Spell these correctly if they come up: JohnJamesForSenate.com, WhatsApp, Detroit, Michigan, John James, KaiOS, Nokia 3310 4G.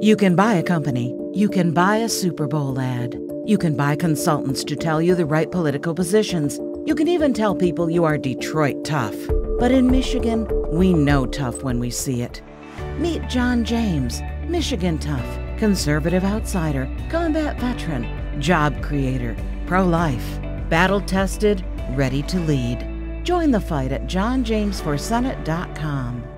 You can buy a company. You can buy a Super Bowl ad. You can buy consultants to tell you the right political positions. You can even tell people you are Detroit tough. But in Michigan, we know tough when we see it. Meet John James, Michigan tough, conservative outsider, combat veteran, job creator, pro-life, battle-tested, ready to lead. Join the fight at JohnJamesForSenate.com.